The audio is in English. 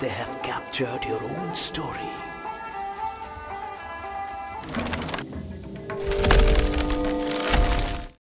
They have captured your own story.